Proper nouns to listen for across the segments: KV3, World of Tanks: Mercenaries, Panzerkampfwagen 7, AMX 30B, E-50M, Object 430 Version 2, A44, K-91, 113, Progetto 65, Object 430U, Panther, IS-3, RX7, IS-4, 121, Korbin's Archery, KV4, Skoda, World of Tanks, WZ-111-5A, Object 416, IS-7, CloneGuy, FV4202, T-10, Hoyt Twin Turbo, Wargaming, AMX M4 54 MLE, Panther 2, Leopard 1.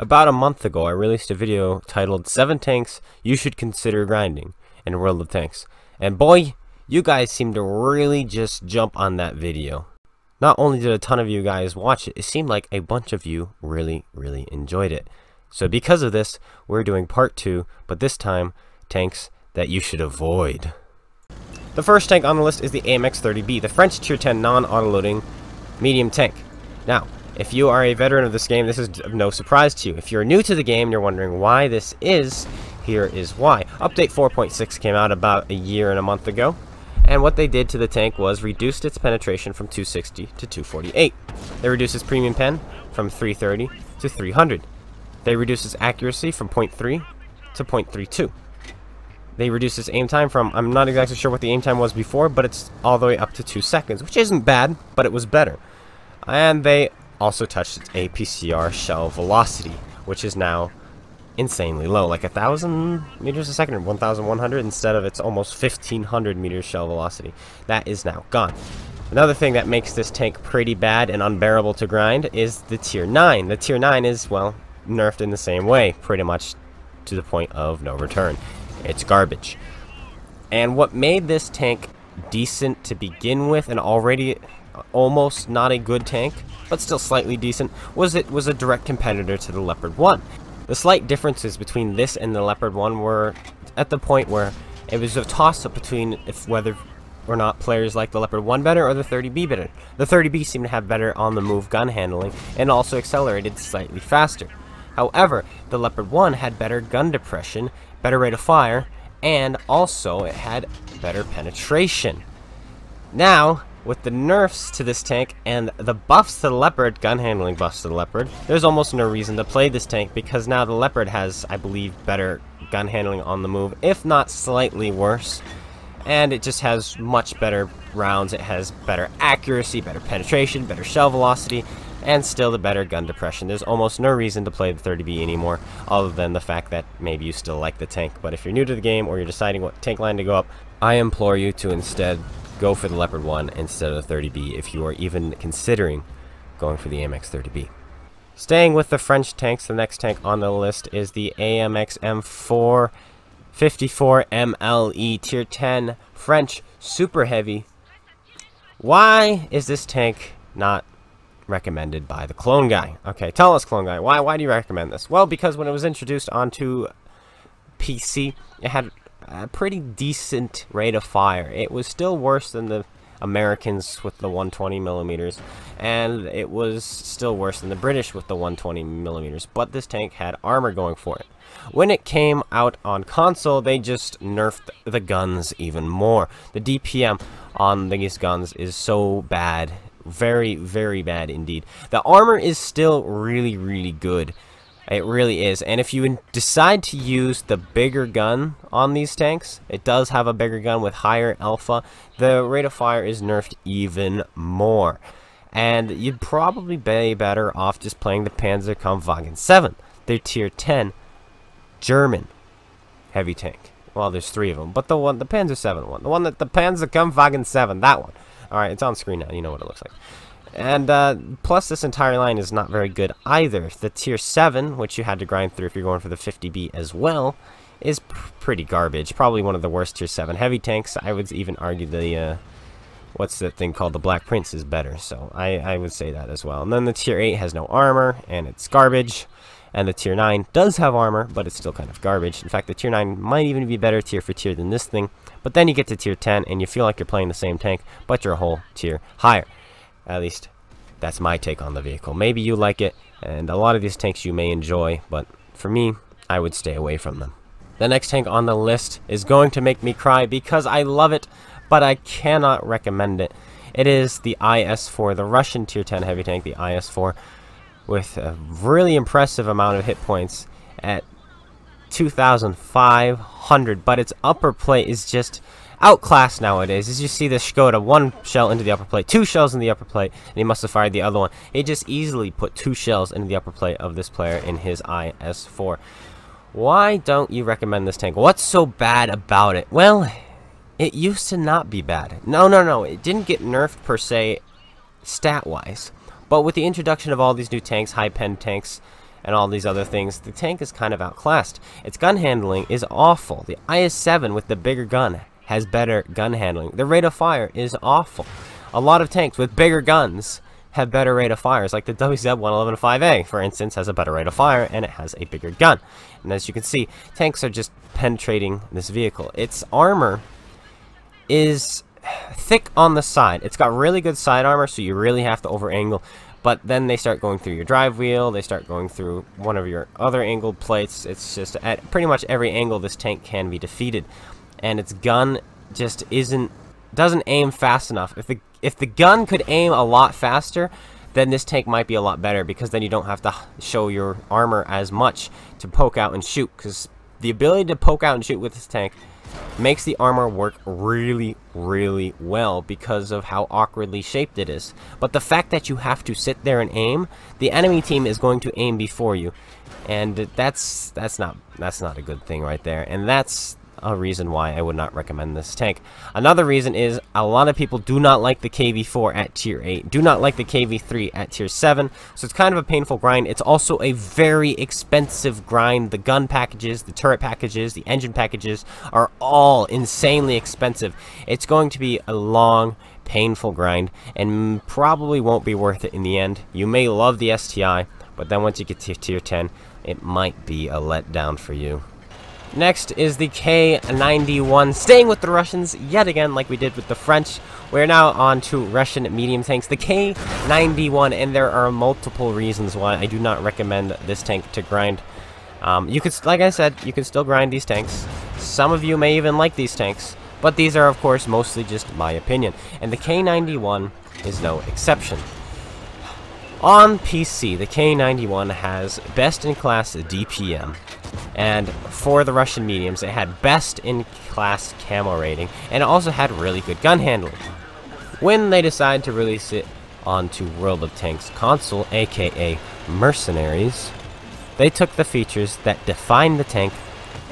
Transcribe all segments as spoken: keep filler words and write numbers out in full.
About a month ago, I released a video titled seven Tanks You Should Consider Grinding in World of Tanks, and boy, you guys seem to really just jump on that video. Not only did a ton of you guys watch it, it seemed like a bunch of you really, really enjoyed it. So because of this, we're doing part two, but this time, tanks that you should avoid. The first tank on the list is the A M X thirty B, the French tier ten non-autoloading medium tank. Now, if you are a veteran of this game, this is of no surprise to you. If you're new to the game and you're wondering why this is, here is why. Update four point six came out about a year and a month ago, and what they did to the tank was reduced its penetration from two sixty to two forty-eight. They reduced its premium pen from three thirty to three hundred. They reduced its accuracy from point three to point three two. They reduced its aim time from, I'm not exactly sure what the aim time was before, but it's all the way up to two seconds, which isn't bad, but it was better. And they also touched its A P C R shell velocity, which is now insanely low, like one thousand meters a second or one thousand one hundred instead of its almost fifteen hundred meters shell velocity. That is now gone. Another thing that makes this tank pretty bad and unbearable to grind is the tier nine. The tier nine is, well, nerfed in the same way, pretty much to the point of no return. It's garbage. And what made this tank decent to begin with, and already almost not a good tank, but still slightly decent, was it was a direct competitor to the Leopard one. The slight differences between this and the Leopard one were at the point where it was a toss-up between if whether or not players like the Leopard one better or the thirty B better. The thirty B seemed to have better on-the-move gun handling and also accelerated slightly faster. However, the Leopard one had better gun depression, better rate of fire, and also it had better penetration. Now, with the nerfs to this tank and the buffs to the Leopard, gun handling buffs to the Leopard, there's almost no reason to play this tank because now the Leopard has, I believe, better gun handling on the move, if not slightly worse. And it just has much better rounds, it has better accuracy, better penetration, better shell velocity, and still the better gun depression. There's almost no reason to play the thirty B anymore, other than the fact that maybe you still like the tank. But if you're new to the game or you're deciding what tank line to go up, I implore you to instead go for the Leopard one instead of the thirty B if you are even considering going for the A M X thirty B. Staying with the French tanks, the next tank on the list is the A M X M four fifty-four M L E tier ten French super heavy. Why is this tank not recommended by the clone guy? Okay, tell us, clone guy, why why do you recommend this? Well, because when it was introduced onto P C, it had a pretty decent rate of fire. It was still worse than the Americans with the one twenty millimeters, and it was still worse than the British with the one twenty millimeters, but this tank had armor going for it. When it came out on console, they just nerfed the guns even more. The D P M on these guns is so bad, very, very bad indeed. The armor is still really, really good. It really is, and if you decide to use the bigger gun on these tanks, it does have a bigger gun with higher alpha, the rate of fire is nerfed even more. And you'd probably be better off just playing the Panzerkampfwagen seven, their tier ten German heavy tank. Well, there's three of them, but the one, the Panzer seven one, the one that the Panzerkampfwagen seven, that one. Alright, it's on screen now, you know what it looks like. And uh, plus this entire line is not very good either. The tier seven, which you had to grind through if you're going for the fifty B as well, is pr pretty garbage. Probably one of the worst tier seven heavy tanks. I would even argue the, uh, what's that thing called, the Black Prince is better. So I, I would say that as well. And then the tier eight has no armor, and it's garbage. And the tier nine does have armor, but it's still kind of garbage. In fact, the tier nine might even be better tier for tier than this thing. But then you get to tier ten, and you feel like you're playing the same tank, but you're a whole tier higher. At least, that's my take on the vehicle. Maybe you like it, and a lot of these tanks you may enjoy, but for me, I would stay away from them. The next tank on the list is going to make me cry because I love it, but I cannot recommend it. It is the I S four, the Russian tier ten heavy tank, the I S four, with a really impressive amount of hit points at two thousand five hundred, but its upper plate is just outclassed nowadays. As you see the Skoda, one shell into the upper plate, two shells in the upper plate, and he must have fired the other one. He just easily put two shells into the upper plate of this player in his I S four. Why don't you recommend this tank? What's so bad about it? Well, it used to not be bad. No, no, no, it didn't get nerfed per se stat-wise, but with the introduction of all these new tanks, high-pen tanks, and all these other things, the tank is kind of outclassed. Its gun handling is awful. The I S seven with the bigger gun has better gun handling. The rate of fire is awful. A lot of tanks with bigger guns have better rate of fires, like the W Z one eleven dash five A, for instance, has a better rate of fire, and it has a bigger gun. And as you can see, tanks are just penetrating this vehicle. Its armor is thick on the side. It's got really good side armor, so you really have to over-angle, but then they start going through your drive wheel, they start going through one of your other angled plates. It's just, at pretty much every angle, this tank can be defeated, and its gun just isn't, doesn't aim fast enough. If the If the gun could aim a lot faster, then this tank might be a lot better, because then you don't have to show your armor as much to poke out and shoot, because the ability to poke out and shoot with this tank makes the armor work really, really well because of how awkwardly shaped it is. But the fact that you have to sit there and aim, the enemy team is going to aim before you, and that's that's not that's not a good thing right there, and that's a reason why I would not recommend this tank. Another reason is a lot of people do not like the K V four at tier eight, do not like the K V three at tier seven, so it's kind of a painful grind. It's also a very expensive grind. The gun packages, the turret packages, the engine packages are all insanely expensive. It's going to be a long, painful grind, and probably won't be worth it in the end. You may love the S T I, but then once you get to tier ten, it might be a letdown for you. Next is the K ninety-one, staying with the Russians yet again, like we did with the French. We're now on to Russian medium tanks, the K ninety-one, and there are multiple reasons why I do not recommend this tank to grind. Um, you could, like I said, you can still grind these tanks. Some of you may even like these tanks, but these are, of course, mostly just my opinion, and the K ninety-one is no exception. On P C, the K ninety-one has best-in-class D P M, and for the Russian mediums, it had best-in-class camo rating, and it also had really good gun handling. When they decide to release it onto World of Tanks console, aka Mercenaries, they took the features that defined the tank,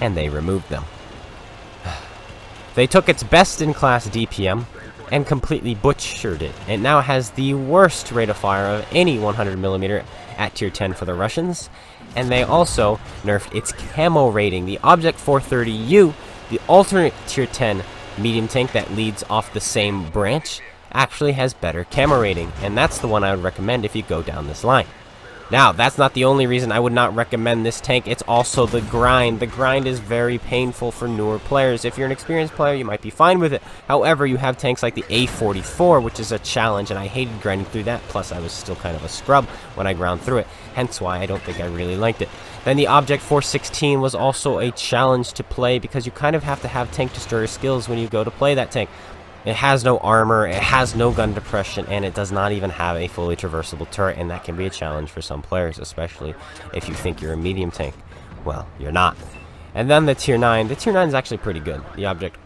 and they removed them. They took its best-in-class D P M, and completely butchered it. It now has the worst rate of fire of any one hundred millimeter at tier ten for the Russians, and they also nerfed its camo rating. The Object four thirty U, the alternate tier ten medium tank that leads off the same branch, actually has better camo rating, and that's the one I would recommend if you go down this line. Now, that's not the only reason I would not recommend this tank, it's also the grind. The grind is very painful for newer players. If you're an experienced player, you might be fine with it. However, you have tanks like the A forty-four, which is a challenge, and I hated grinding through that, plus I was still kind of a scrub when I ground through it, hence why I don't think I really liked it. Then the Object four sixteen was also a challenge to play, because you kind of have to have tank destroyer skills when you go to play that tank. It has no armor, it has no gun depression, and it does not even have a fully traversable turret, and that can be a challenge for some players, especially if you think you're a medium tank. Well, you're not. And then the tier nine. The tier nine is actually pretty good. The Object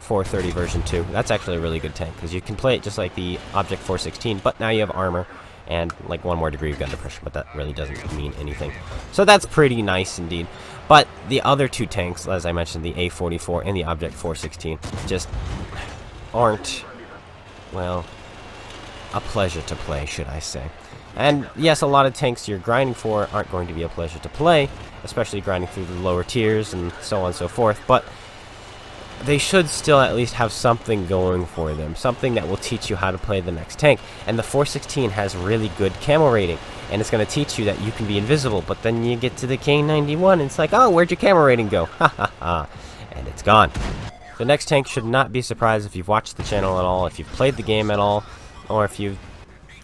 four thirty version two. That's actually a really good tank, because you can play it just like the Object four sixteen, but now you have armor and like one more degree of gun depression, but that really doesn't mean anything. So that's pretty nice indeed. But the other two tanks, as I mentioned, the A forty-four and the Object four sixteen, just aren't, well, a pleasure to play, should I say. And yes, a lot of tanks you're grinding for aren't going to be a pleasure to play, especially grinding through the lower tiers and so on and so forth, but they should still at least have something going for them, something that will teach you how to play the next tank. And the four sixteen has really good camo rating, and it's going to teach you that you can be invisible, but then you get to the K ninety-one and it's like, oh, where'd your camo rating go? Ha ha ha, and it's gone. The next tank should not be surprised if you've watched the channel at all, if you've played the game at all, or if you've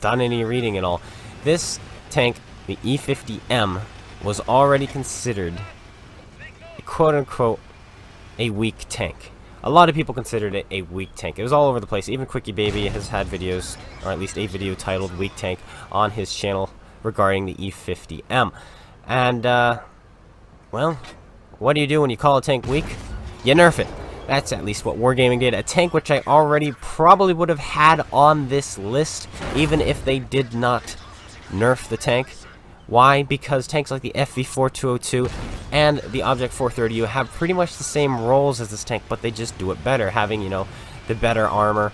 done any reading at all. This tank, the E fifty M, was already considered quote-unquote a weak tank. A lot of people considered it a weak tank. It was all over the place. Even Quickie Baby has had videos, or at least a video titled Weak Tank, on his channel regarding the E fifty M. And, uh, well, what do you do when you call a tank weak? You nerf it. That's at least what Wargaming did. A tank which I already probably would have had on this list, even if they did not nerf the tank. Why? Because tanks like the F V forty-two oh two and the Object four thirty U have pretty much the same roles as this tank, but they just do it better, having, you know, the better armor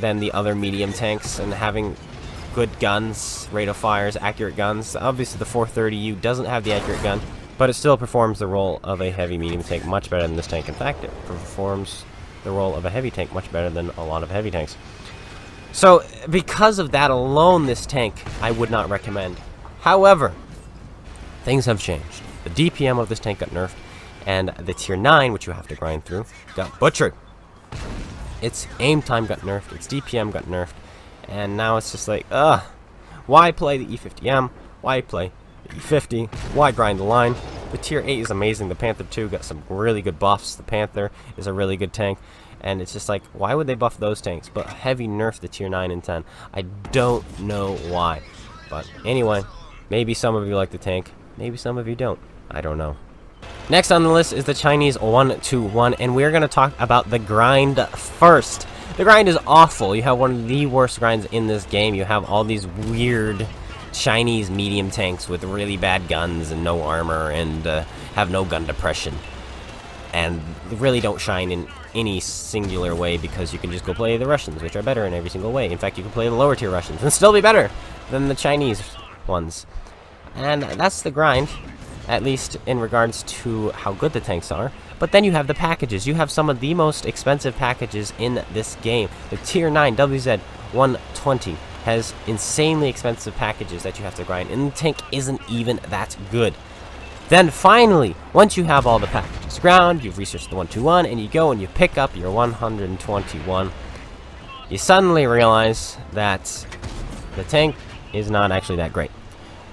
than the other medium tanks, and having good guns, rate of fires, accurate guns. Obviously the four thirty U doesn't have the accurate gun, but it still performs the role of a heavy medium tank much better than this tank. In fact, it performs the role of a heavy tank much better than a lot of heavy tanks. So because of that alone, this tank I would not recommend. However, things have changed. The D P M of this tank got nerfed, and the tier nine, which you have to grind through, got butchered. Its aim time got nerfed, its D P M got nerfed, and now it's just like, ugh, why play the E fifty M? Why play the E fifty? Why grind the line? The tier eight is amazing. The Panther two got some really good buffs. The Panther is a really good tank, and it's just like, why would they buff those tanks? But heavy nerf the tier nine and ten. I don't know why. But anyway, maybe some of you like the tank, maybe some of you don't. I don't know. Next on the list is the Chinese one two one, and we're going to talk about the grind first. The grind is awful. You have one of the worst grinds in this game. You have all these weird Chinese medium tanks with really bad guns and no armor and uh, have no gun depression, and really don't shine in any singular way, because you can just go play the Russians, which are better in every single way. In fact, you can play the lower tier Russians and still be better than the Chinese ones. And that's the grind, at least in regards to how good the tanks are. But then you have the packages. You have some of the most expensive packages in this game. The tier nine W Z one twenty has insanely expensive packages that you have to grind, and the tank isn't even that good. Then finally, once you have all the packages ground, you've researched the one two one, and you go and you pick up your one twenty-one, you suddenly realize that the tank is not actually that great.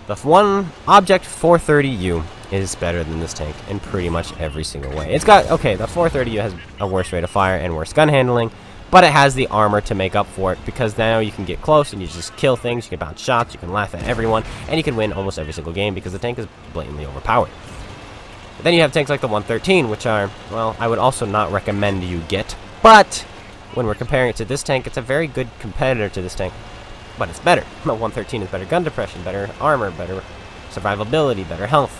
The one Object four thirty U is better than this tank in pretty much every single way. It's got, okay, the four thirty U has a worse rate of fire and worse gun handling, but it has the armor to make up for it, because now you can get close and you just kill things, you can bounce shots, you can laugh at everyone, and you can win almost every single game because the tank is blatantly overpowered. But then you have tanks like the one thirteen, which are, well, I would also not recommend you get, but when we're comparing it to this tank, it's a very good competitor to this tank. But it's better. The one thirteen is better gun depression, better armor, better survivability, better health.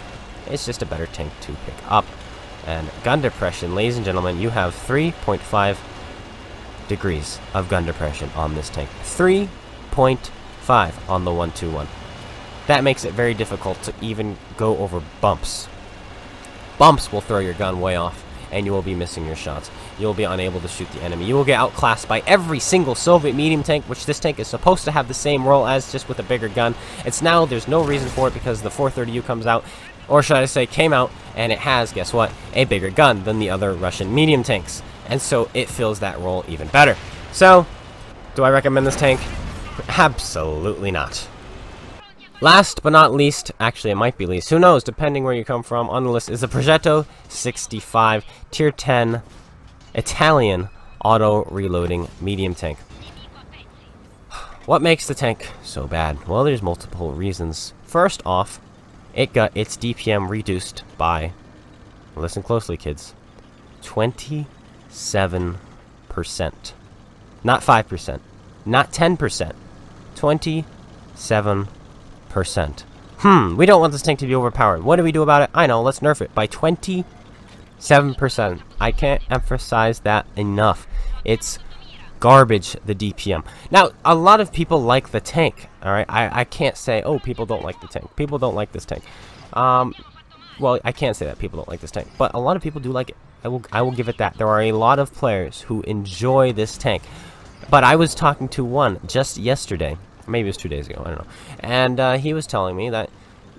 It's just a better tank to pick up. And gun depression, ladies and gentlemen, you have three point five degrees of gun depression on this tank. three point five on the one two one. That makes it very difficult to even go over bumps. Bumps will throw your gun way off, and you will be missing your shots. You will be unable to shoot the enemy. You will get outclassed by every single Soviet medium tank, which this tank is supposed to have the same role as, just with a bigger gun. It's now, there's no reason for it, because the four thirty U comes out, or should I say came out, and it has, guess what, a bigger gun than the other Russian medium tanks. And so it fills that role even better. So, do I recommend this tank? Absolutely not. Last but not least, actually it might be least, who knows, depending where you come from, on the list is the Progetto sixty-five tier ten Italian auto reloading medium tank. What makes the tank so bad? Well, there's multiple reasons. First off, it got its D P M reduced by, listen closely kids, twenty-seven percent. Not five percent, not ten percent, twenty-seven percent. Hmm, we don't want this tank to be overpowered. What do we do about it? I know, let's nerf it by twenty-seven percent. I can't emphasize that enough. It's garbage, the D P M. Now, a lot of people like the tank, alright? I, I can't say, oh, people don't like the tank. People don't like this tank. Um, well, I can't say that people don't like this tank, but a lot of people do like it. I will, I will give it that. There are a lot of players who enjoy this tank. But I was talking to one just yesterday. Maybe it was two days ago, I don't know. And uh, he was telling me that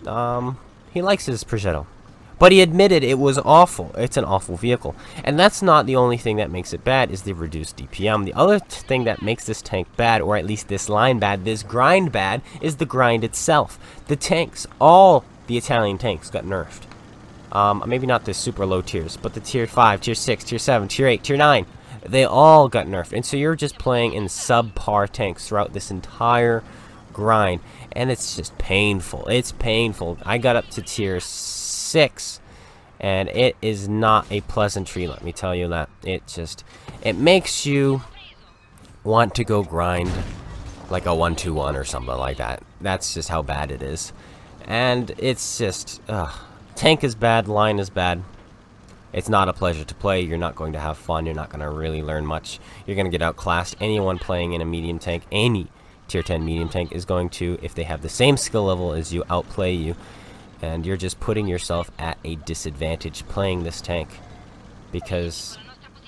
um, he likes his Progetto. But he admitted it was awful. It's an awful vehicle. And that's not the only thing that makes it bad, is the reduced D P M. The other thing that makes this tank bad, or at least this line bad, this grind bad, is the grind itself. The tanks, all the Italian tanks got nerfed. Um, maybe not the super low tiers, but the tier five, tier six, tier seven, tier eight, tier nine. They all got nerfed, and so you're just playing in subpar tanks throughout this entire grind, and it's just painful. It's painful. I got up to tier six, and it is not a pleasantry, let me tell you that. It just, it makes you want to go grind like a one two one or something like that. That's just how bad it is. And it's just, ugh. Tank is bad, line is bad. It's not a pleasure to play. You're not going to have fun. You're not going to really learn much. You're going to get outclassed. Anyone playing in a medium tank, any tier ten medium tank is going to, if they have the same skill level as you, outplay you, and you're just putting yourself at a disadvantage playing this tank because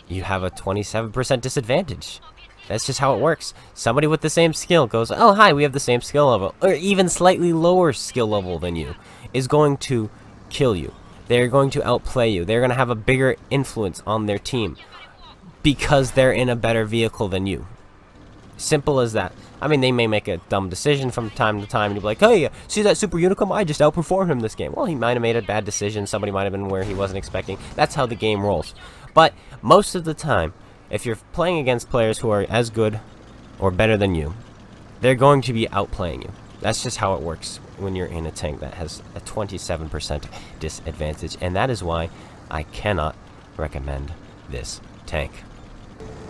you have a twenty-seven percent disadvantage. That's just how it works. Somebody with the same skill goes, oh hi, we have the same skill level, or even slightly lower skill level than you, is going to kill you. They're going to outplay you. They're going to have a bigger influence on their team because they're in a better vehicle than you. Simple as that. I mean, they may make a dumb decision from time to time and you'll be like, hey, see that Super Unicum? I just outperformed him this game. Well, he might have made a bad decision. Somebody might have been where he wasn't expecting. That's how the game rolls. But most of the time, if you're playing against players who are as good or better than you, they're going to be outplaying you. That's just how it works when you're in a tank that has a twenty-seven percent disadvantage, and that is why I cannot recommend this tank.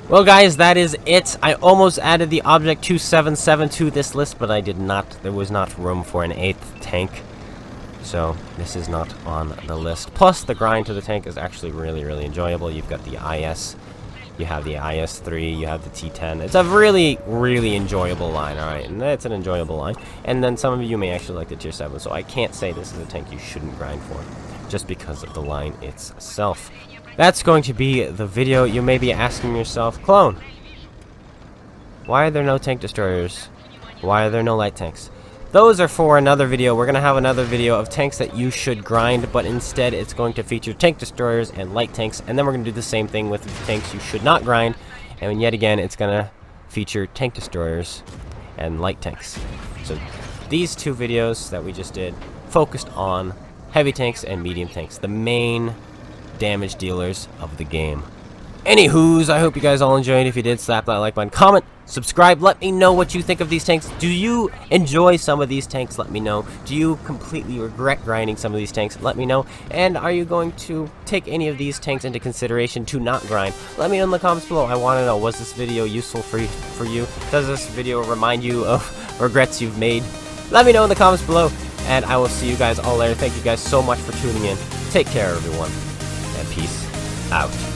Well guys, that is it. I almost added the Object two seventy-seven to this list, but I did not. There was not room for an eighth tank, so this is not on the list. Plus, the grind to the tank is actually really, really enjoyable. You've got the I S, you have the I S three, you have the T ten. It's a really, really enjoyable line, alright? And that's an enjoyable line. And then some of you may actually like the tier seven, so I can't say this is a tank you shouldn't grind for, just because of the line itself. That's going to be the video. You may be asking yourself, Clone, why are there no tank destroyers? Why are there no light tanks? Those are for another video. We're going to have another video of tanks that you should grind, but instead it's going to feature tank destroyers and light tanks, and then we're going to do the same thing with the tanks you should not grind, and yet again it's going to feature tank destroyers and light tanks. So these two videos that we just did focused on heavy tanks and medium tanks, the main damage dealers of the game. Anywho's, I hope you guys all enjoyed. If you did, slap that like button, comment, subscribe, let me know what you think of these tanks. Do you enjoy some of these tanks? Let me know. Do you completely regret grinding some of these tanks? Let me know. And are you going to take any of these tanks into consideration to not grind? Let me know in the comments below. I want to know, was this video useful for you, for you? Does this video remind you of regrets you've made? Let me know in the comments below, and I will see you guys all later. Thank you guys so much for tuning in. Take care, everyone, and peace out.